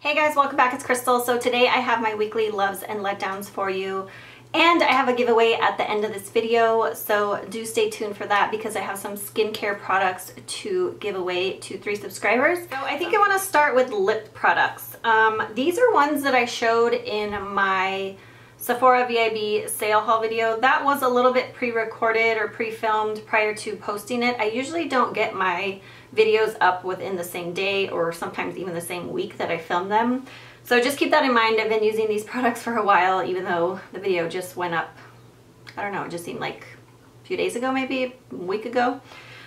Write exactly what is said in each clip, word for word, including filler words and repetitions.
Hey guys, welcome back. It's Krystal. So today I have my weekly loves and letdowns for you, and I have a giveaway at the end of this video, so do stay tuned for that because I have some skincare products to give away to three subscribers. So I think I want to start with lip products. Um, these are ones that I showed in my Sephora V I B sale haul video. That was a little bit pre-recorded or pre-filmed prior to posting it. I usually don't get my videos up within the same day or sometimes even the same week that I film them. So just keep that in mind. I've been using these products for a while, even though the video just went up, I don't know, it just seemed like a few days ago, maybe a week ago.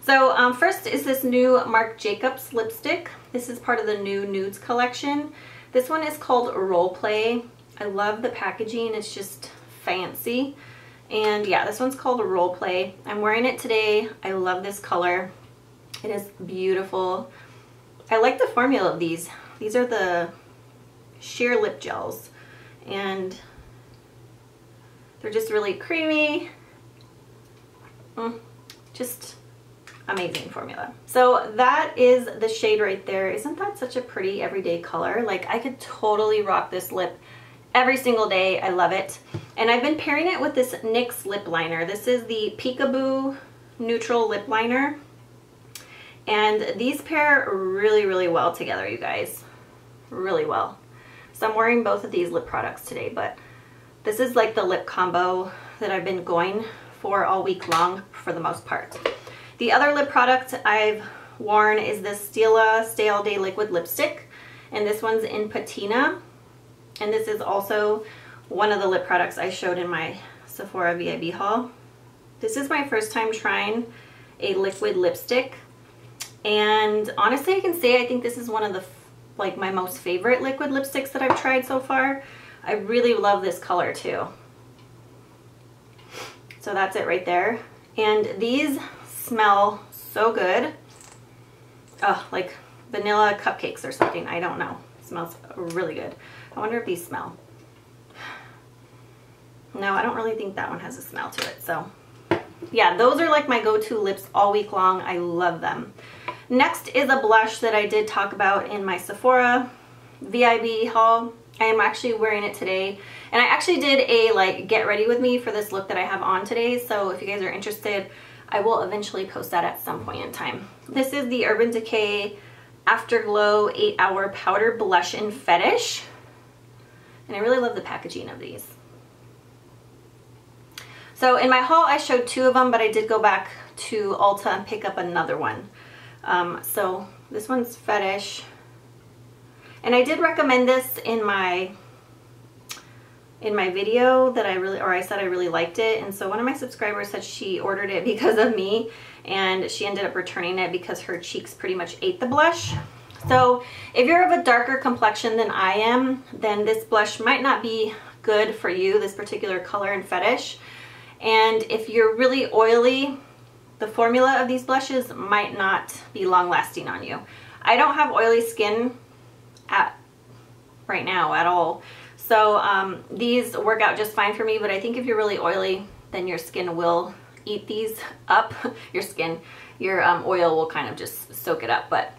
So um, first is this new Marc Jacobs lipstick. This is part of the new nudes collection. This one is called Role Play. I love the packaging, it's just fancy. And yeah, this one's called Role Play. I'm wearing it today. I love this color. It is beautiful. I like the formula of these. These are the sheer lip gels and they're just really creamy. Mm, just amazing formula. So that is the shade right there. Isn't that such a pretty everyday color? Like, I could totally rock this lip every single day. I love it. And I've been pairing it with this NYX lip liner. This is the Peekaboo Neutral Lip Liner. And these pair really, really well together, you guys. Really well. So I'm wearing both of these lip products today, but this is like the lip combo that I've been going for all week long for the most part. The other lip product I've worn is this Stila Stay All Day Liquid Lipstick. And this one's in Patina. And this is also one of the lip products I showed in my Sephora V I B haul. This is my first time trying a liquid lipstick. And honestly, I can say I think this is one of the, like, my most favorite liquid lipsticks that I've tried so far. I really love this color too. So that's it right there. And these smell so good. Oh, like vanilla cupcakes or something. I don't know. It smells really good. I wonder if these smell. No, I don't really think that one has a smell to it. So yeah, those are like my go-to lips all week long. I love them. Next is a blush that I did talk about in my Sephora V I B haul. I am actually wearing it today. And I actually did a like get ready with me for this look that I have on today. So if you guys are interested, I will eventually post that at some point in time. This is the Urban Decay Afterglow eight hour Powder Blush in Fetish. And I really love the packaging of these. So in my haul, I showed two of them, but I did go back to Ulta and pick up another one. Um, so this one's Fetish. And I did recommend this in my in my video that I really, or I said I really liked it. And so one of my subscribers said she ordered it because of me, and she ended up returning it because her cheeks pretty much ate the blush. So if you're of a darker complexion than I am, then this blush might not be good for you, this particular color in Fetish. And if you're really oily, the formula of these blushes might not be long lasting on you. I don't have oily skin at right now at all. So um, these work out just fine for me, but I think if you're really oily, then your skin will eat these up. Your skin, your um, oil will kind of just soak it up. But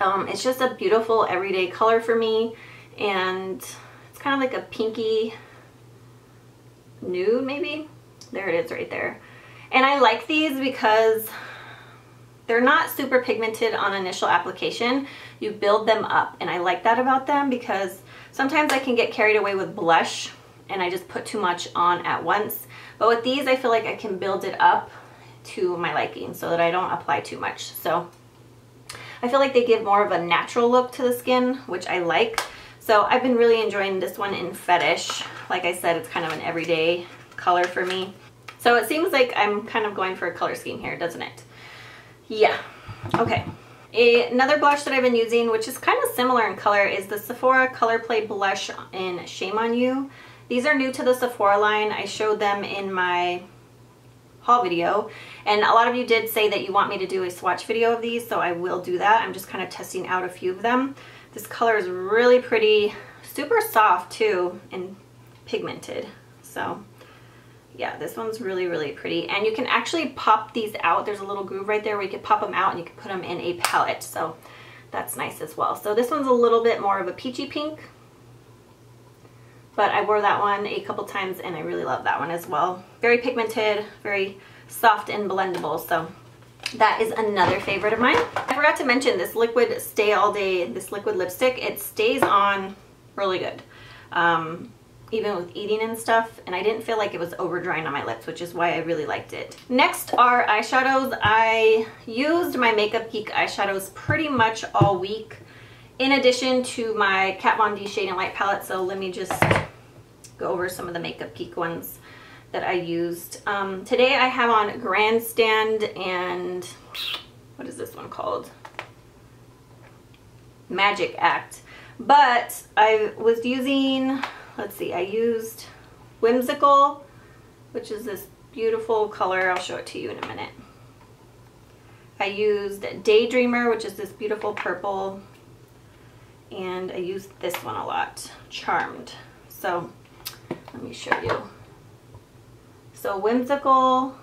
um, it's just a beautiful everyday color for me. And it's kind of like a pinky nude maybe. There it is right there. And I like these because they're not super pigmented on initial application. You build them up, and I like that about them because sometimes I can get carried away with blush and I just put too much on at once. But with these, I feel like I can build it up to my liking so that I don't apply too much. So I feel like they give more of a natural look to the skin, which I like. So I've been really enjoying this one in Fetish. Like I said, it's kind of an everyday color for me. So it seems like I'm kind of going for a color scheme here, doesn't it? Yeah. Okay. A, another blush that I've been using, which is kind of similar in color, is the Sephora Colorplay Blush in Shame On You. These are new to the Sephora line. I showed them in my haul video, and a lot of you did say that you want me to do a swatch video of these, so I will do that. I'm just kind of testing out a few of them. This color is really pretty, super soft too, and pigmented. So yeah, this one's really, really pretty. And you can actually pop these out. There's a little groove right there where you can pop them out and you can put them in a palette. So that's nice as well. So this one's a little bit more of a peachy pink, but I wore that one a couple times and I really love that one as well. Very pigmented, very soft and blendable, so that is another favorite of mine. I forgot to mention this liquid stay all day, this liquid lipstick, it stays on really good, um, even with eating and stuff, and I didn't feel like it was over drying on my lips, which is why I really liked it. Next are eyeshadows. I used my Makeup Geek eyeshadows pretty much all week, in addition to my Kat Von D Shade and Light palette, so let me just go over some of the Makeup Geek ones that I used. Um, today I have on Grandstand and what is this one called? Magic Act. But I was using, let's see, I used Whimsical, which is this beautiful color. I'll show it to you in a minute. I used Daydreamer, which is this beautiful purple, and I used this one a lot, Charmed. So let me show you. So Whimsical,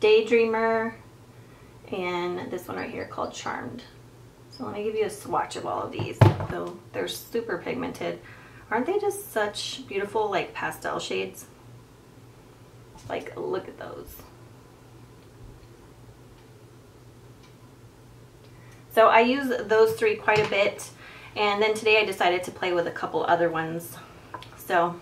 Daydreamer, and this one right here called Charmed. So let me give you a swatch of all of these. So they're super pigmented. Aren't they just such beautiful like pastel shades? Like look at those. So I use those three quite a bit. And then today I decided to play with a couple other ones. So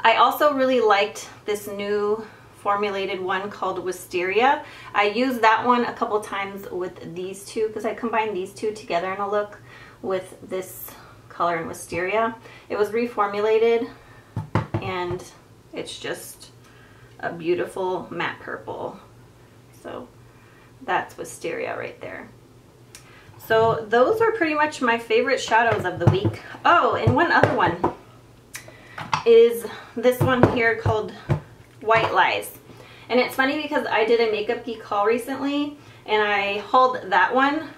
I also really liked this new formulated one called Wisteria. I used that one a couple times with these two because I combined these two together in a look with this color in Wisteria. It was reformulated and it's just a beautiful matte purple. So that's Wisteria right there. So those are pretty much my favorite shadows of the week. Oh, and one other one is this one here called White Lies, and it's funny because I did a Makeup Geek haul recently and I hauled that one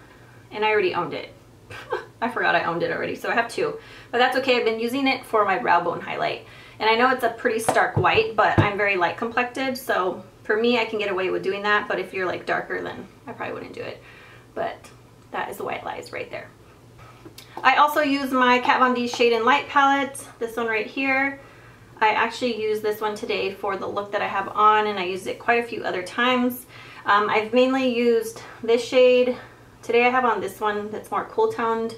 and I already owned it. I forgot I owned it already, so I have two, but that's okay. I've been using it for my brow bone highlight, and I know it's a pretty stark white, but I'm very light complected, so for me I can get away with doing that, but if you're like darker then I probably wouldn't do it. But that is the White Lies right there. I also use my Kat Von D Shade and Light palette, this one right here. I actually used this one today for the look that I have on, and I used it quite a few other times. Um, I've mainly used this shade. Today I have on this one that's more cool toned,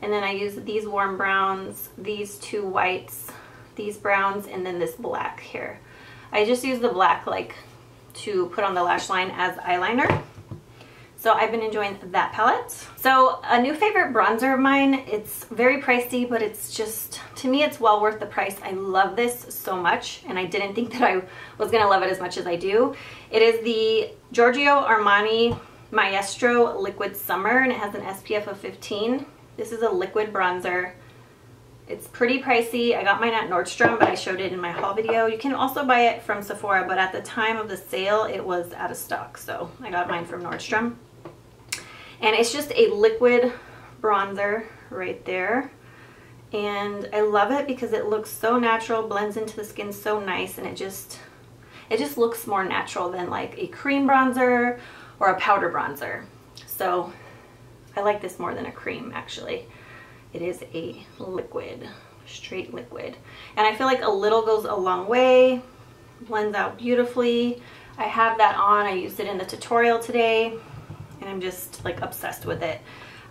and then I use these warm browns, these two whites, these browns, and then this black here. I just use the black like to put on the lash line as eyeliner. So I've been enjoying that palette. So a new favorite bronzer of mine, it's very pricey, but it's just, to me it's well worth the price. I love this so much, and I didn't think that I was gonna love it as much as I do. It is the Giorgio Armani Maestro Liquid Summer, and it has an S P F of fifteen. This is a liquid bronzer. It's pretty pricey. I got mine at Nordstrom, but I showed it in my haul video. You can also buy it from Sephora, but at the time of the sale, it was out of stock, so I got mine from Nordstrom. And it's just a liquid bronzer right there. And I love it because it looks so natural, blends into the skin so nice, and it just it just looks more natural than like a cream bronzer or a powder bronzer. So I like this more than a cream actually. It is a liquid, straight liquid. And I feel like a little goes a long way, blends out beautifully. I have that on, I used it in the tutorial today. And I'm just like obsessed with it.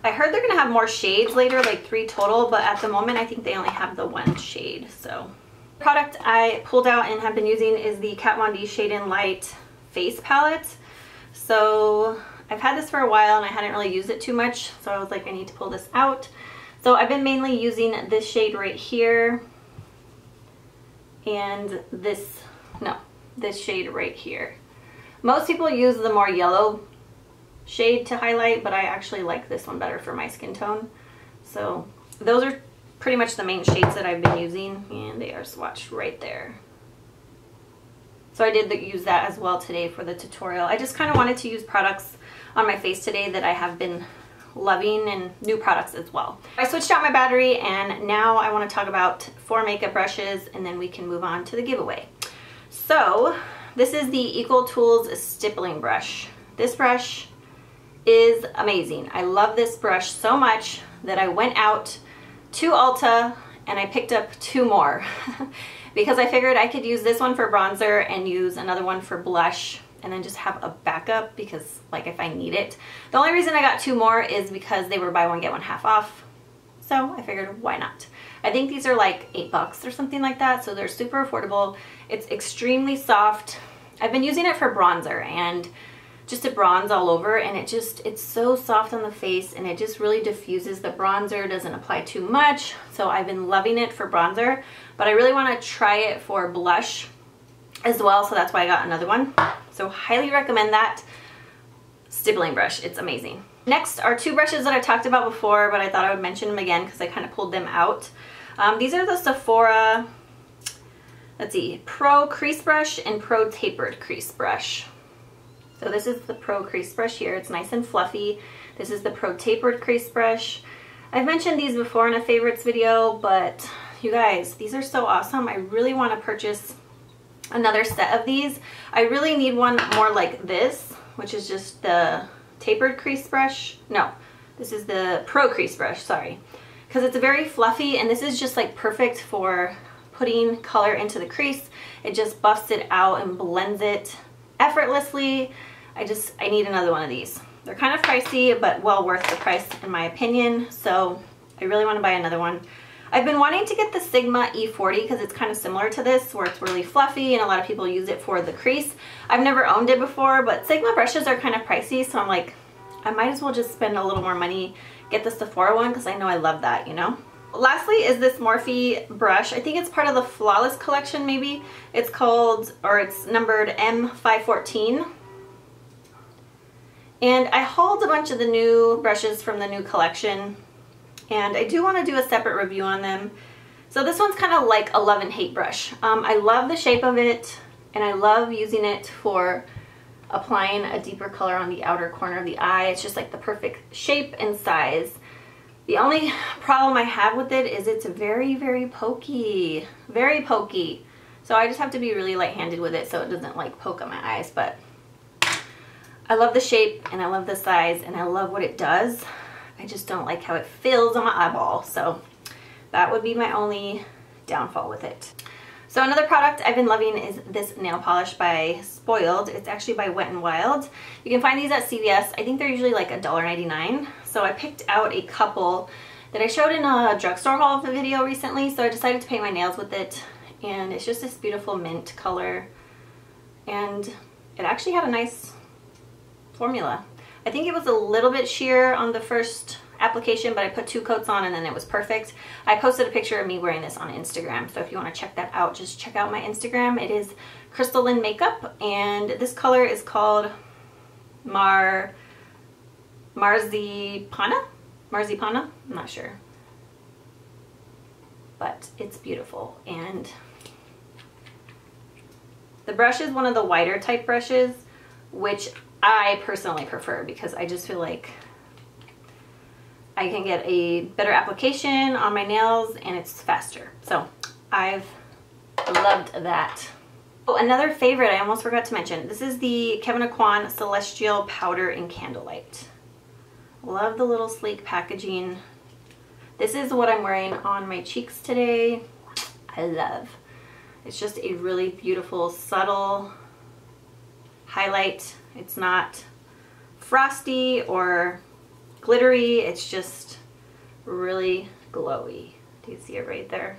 I heard they're gonna have more shades later, like three total, but at the moment I think they only have the one shade. So the product I pulled out and have been using is the Kat Von D Shade and Light face palette. So I've had this for a while and I hadn't really used it too much, so I was like, I need to pull this out. So I've been mainly using this shade right here and this no this shade right here. Most people use the more yellow shade to highlight, but I actually like this one better for my skin tone. So those are pretty much the main shades that I've been using, and they are swatched right there. So I did use that as well today for the tutorial. I just kind of wanted to use products on my face today that I have been loving, and new products as well. I switched out my battery, and now I want to talk about four makeup brushes, and then we can move on to the giveaway. So this is the Equal Tools stippling brush. This brush is amazing. I love this brush so much that I went out to Ulta and I picked up two more because I figured I could use this one for bronzer and use another one for blush and then just have a backup because, like, if I need it. The only reason I got two more is because they were buy one get one half off, so I figured why not. I think these are like eight bucks or something like that, so they're super affordable. It's extremely soft. I've been using it for bronzer and just to bronze all over, and it just, it's so soft on the face and it just really diffuses the bronzer, doesn't apply too much. So I've been loving it for bronzer, but I really want to try it for blush as well, so that's why I got another one. So highly recommend that stippling brush, it's amazing. Next are two brushes that I talked about before, but I thought I would mention them again because I kind of pulled them out. Um, these are the Sephora, let's see, Pro Crease Brush and Pro Tapered Crease Brush. So this is the Pro Crease Brush here. It's nice and fluffy. This is the Pro Tapered Crease Brush. I've mentioned these before in a favorites video, but you guys, these are so awesome. I really want to purchase another set of these. I really need one more like this, which is just the Tapered Crease Brush. No, this is the Pro Crease Brush, sorry. Because it's very fluffy, and this is just like perfect for putting color into the crease. It just buffs it out and blends it effortlessly. I just, I need another one of these. They're kind of pricey, but well worth the price in my opinion, so I really want to buy another one. I've been wanting to get the Sigma E forty because it's kind of similar to this, where it's really fluffy and a lot of people use it for the crease. I've never owned it before, but Sigma brushes are kind of pricey, so I'm like, I might as well just spend a little more money, get the Sephora one, because I know I love that, you know? Lastly is this Morphe brush. I think it's part of the Flawless collection, maybe. It's called, or it's numbered M five fourteen. And I hauled a bunch of the new brushes from the new collection, and I do want to do a separate review on them. So this one's kind of like a love and hate brush. Um, I love the shape of it, and I love using it for applying a deeper color on the outer corner of the eye. It's just like the perfect shape and size. The only problem I have with it is it's very, very pokey, very pokey. So I just have to be really light-handed with it so it doesn't like poke on my eyes, but I love the shape and I love the size and I love what it does. I just don't like how it feels on my eyeball. So that would be my only downfall with it. So another product I've been loving is this nail polish by Spoiled. It's actually by Wet n Wild. You can find these at C V S. I think they're usually like a dollar ninety-nine. So I picked out a couple that I showed in a drugstore haul of the video recently. So I decided to paint my nails with it. And it's just this beautiful mint color. And it actually had a nice formula. I think it was a little bit sheer on the first application, but I put two coats on and then it was perfect. I posted a picture of me wearing this on Instagram, so if you want to check that out, just check out my Instagram. It is Krystal Lynn Makeup, and this color is called Mar Marzipana? Marzipana? I'm not sure, but it's beautiful. And the brush is one of the wider type brushes, which I personally prefer because I just feel like I can get a better application on my nails and it's faster. So I've loved that. Oh, another favorite I almost forgot to mention. This is the Kevin Aucoin Celestial Powder in Candlelight. Love the little sleek packaging. This is what I'm wearing on my cheeks today. I love. It's just a really beautiful, subtle highlight. It's not frosty or glittery, it's just really glowy. Do you see it right there?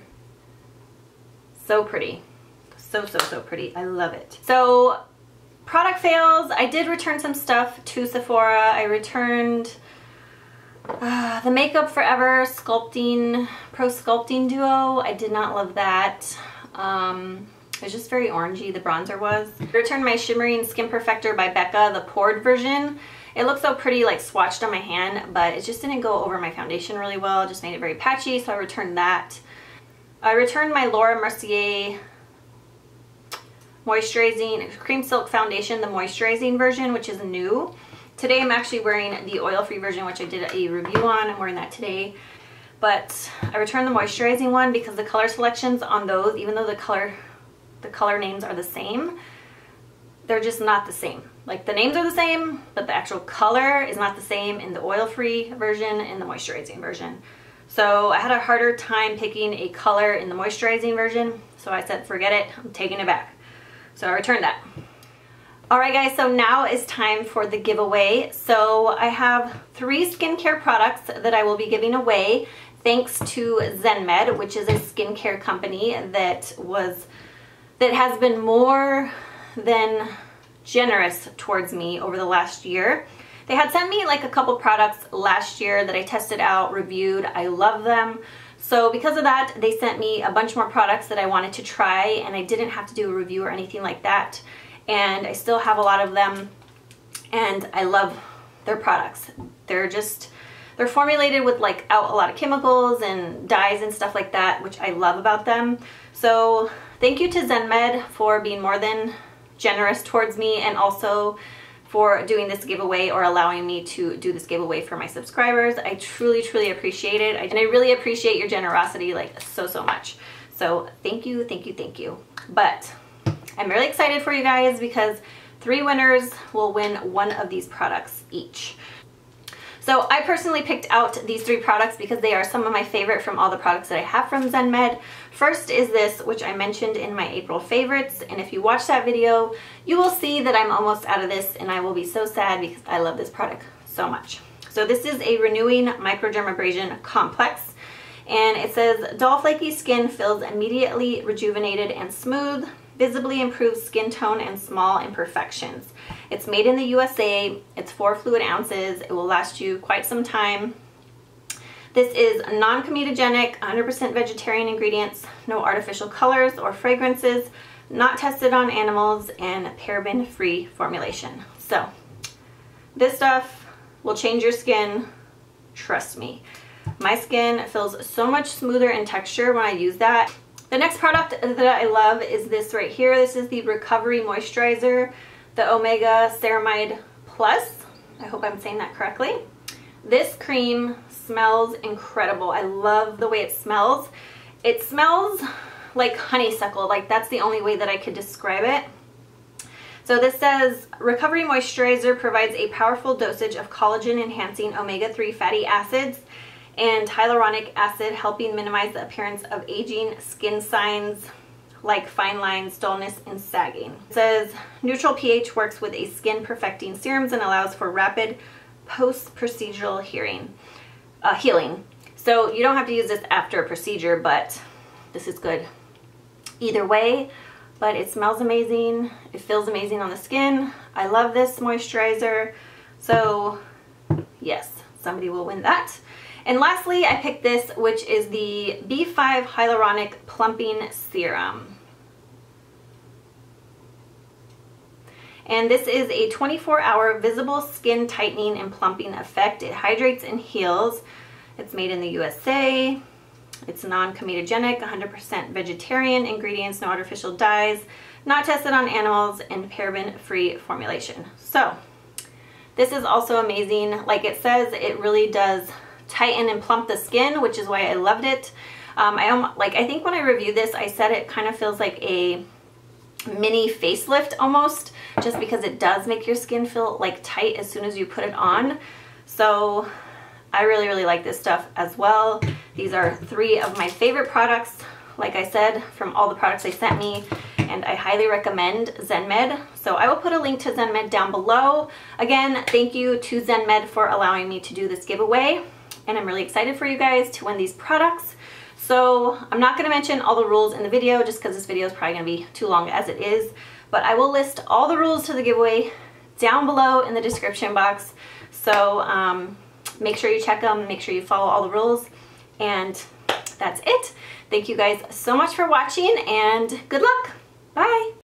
So pretty. So, so, so pretty. I love it. So, product fails. I did return some stuff to Sephora. I returned uh, the Makeup Forever Sculpting, Pro Sculpting Duo. I did not love that. Um, it was just very orangey, the bronzer was. I returned my Shimmering Skin Perfector by Becca, the poured version. It looked so pretty, like swatched on my hand, but it just didn't go over my foundation really well. It just made it very patchy, so I returned that. I returned my Laura Mercier Moisturizing Cream Silk Foundation, the moisturizing version, which is new. Today I'm actually wearing the oil-free version, which I did a review on. I'm wearing that today. But I returned the moisturizing one because the color selections on those, even though the color, the color names are the same, they're just not the same. Like, the names are the same, but the actual color is not the same in the oil-free version and the moisturizing version. So I had a harder time picking a color in the moisturizing version, so I said, forget it, I'm taking it back. So I returned that. All right, guys, so now is time for the giveaway. So I have three skincare products that I will be giving away, thanks to ZenMed, which is a skincare company that was, that has been more than generous towards me over the last year. They had sent me like a couple products last year that I tested out, reviewed. I love them. So because of that, they sent me a bunch more products that I wanted to try, and I didn't have to do a review or anything like that. And I still have a lot of them, and I love their products. They're just, they're formulated with like out a lot of chemicals and dyes and stuff like that, which I love about them. So thank you to ZenMed for being more than generous towards me, and also for doing this giveaway, or allowing me to do this giveaway for my subscribers. I truly, truly appreciate it. And I really appreciate your generosity, like so, so much. So thank you, thank you, thank you. But I'm really excited for you guys, because three winners will win one of these products each. So I personally picked out these three products because they are some of my favorite from all the products that I have from ZenMed. First is this, which I mentioned in my April favorites, and if you watch that video, you will see that I'm almost out of this, and I will be so sad because I love this product so much. So this is a Renewing MicroDermabrasion Complex, and it says, dull flaky skin feels immediately rejuvenated and smooth, visibly improves skin tone and small imperfections. It's made in the U S A, it's four fluid ounces, it will last you quite some time. This is non-comedogenic, one hundred percent vegetarian ingredients, no artificial colors or fragrances, not tested on animals, and paraben-free formulation. So this stuff will change your skin, trust me. My skin feels so much smoother in texture when I use that. The next product that I love is this right here. This is the Recovery Moisturizer, the Omegaceramide Plus. I hope I'm saying that correctly. This cream smells incredible. I love the way it smells. It smells like honeysuckle. Like, that's the only way that I could describe it. So this says, Recovery Moisturizer provides a powerful dosage of collagen-enhancing omega three fatty acids and hyaluronic acid, helping minimize the appearance of aging skin signs like fine lines, dullness, and sagging. It says neutral pH works with a skin perfecting serums and allows for rapid post-procedural healing. Uh, healing. So you don't have to use this after a procedure, but this is good either way. But it smells amazing. It feels amazing on the skin. I love this moisturizer. So yes, somebody will win that. And lastly, I picked this, which is the B five Hyaluronic Plumping Serum. And this is a twenty-four hour visible skin tightening and plumping effect. It hydrates and heals. It's made in the U S A. It's non-comedogenic, one hundred percent vegetarian ingredients, no artificial dyes, not tested on animals, and paraben-free formulation. So this is also amazing. Like it says, it really does tighten and plump the skin, which is why I loved it. Um, I um, like I think when I reviewed this, I said it kind of feels like a mini facelift almost, just because it does make your skin feel like tight as soon as you put it on. So I really, really like this stuff as well. These are three of my favorite products, like I said, from all the products they sent me, and I highly recommend ZenMed. So I will put a link to ZenMed down below. Again, thank you to ZenMed for allowing me to do this giveaway. And I'm really excited for you guys to win these products. So I'm not going to mention all the rules in the video, just because this video is probably going to be too long as it is. But I will list all the rules to the giveaway down below in the description box. So um, make sure you check them, make sure you follow all the rules. And that's it. Thank you guys so much for watching, and good luck. Bye.